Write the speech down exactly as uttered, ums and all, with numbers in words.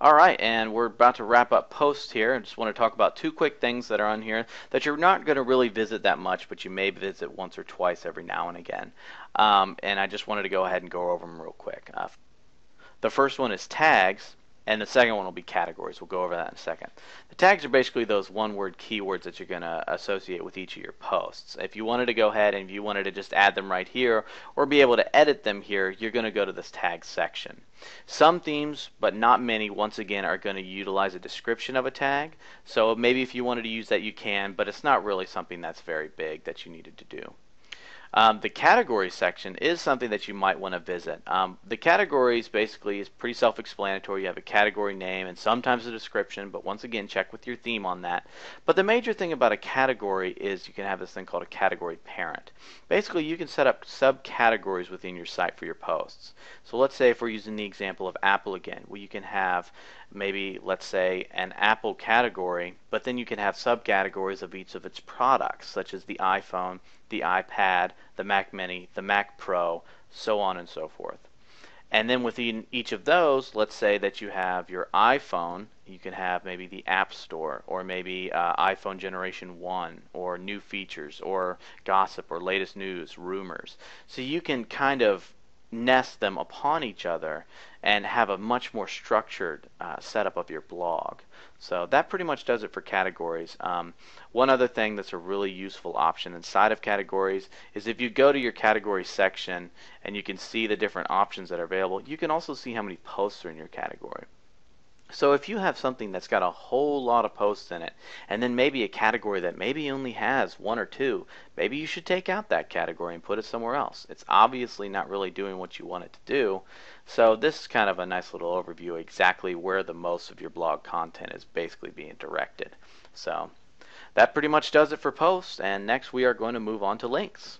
All right, and we're about to wrap up post here. I just want to talk about two quick things that are on here that you're not going to really visit that much, but you may visit once or twice every now and again. Um, and I just wanted to go ahead and go over them real quick. Uh, the first one is tags, and the second one will be categories. We'll go over that in a second. The tags are basically those one-word keywords that you're going to associate with each of your posts. If you wanted to go ahead and if you wanted to just add them right here or be able to edit them here, you're going to go to this tag section. Some themes, but not many, once again, are going to utilize a description of a tag. So maybe if you wanted to use that, you can, but it's not really something that's very big that you needed to do. Um, the category section is something that you might want to visit. Um, the categories basically is pretty self-explanatory. You have a category name and sometimes a description, but once again, check with your theme on that. But the major thing about a category is you can have this thing called a category parent. Basically, you can set up subcategories within your site for your posts. So let's say if we're using the example of Apple again, well, you can have maybe, let's say, an Apple category, but then you can have subcategories of each of its products, such as the iPhone, the iPad, the Mac Mini, the Mac Pro, so on and so forth. And then within each of those, let's say that you have your iPhone, you can have maybe the App Store, or maybe uh, iPhone Generation one, or new features, or gossip, or latest news, rumors. So you can kind of nest them upon each other and have a much more structured uh, setup of your blog. So that pretty much does it for categories. Um, one other thing that's a really useful option inside of categories is if you go to your category section and you can see the different options that are available, you can also see how many posts are in your category. So if you have something that's got a whole lot of posts in it, and then maybe a category that maybe only has one or two, maybe you should take out that category and put it somewhere else. It's obviously not really doing what you want it to do. So this is kind of a nice little overview of exactly where the most of your blog content is basically being directed. So that pretty much does it for posts, and next we are going to move on to links.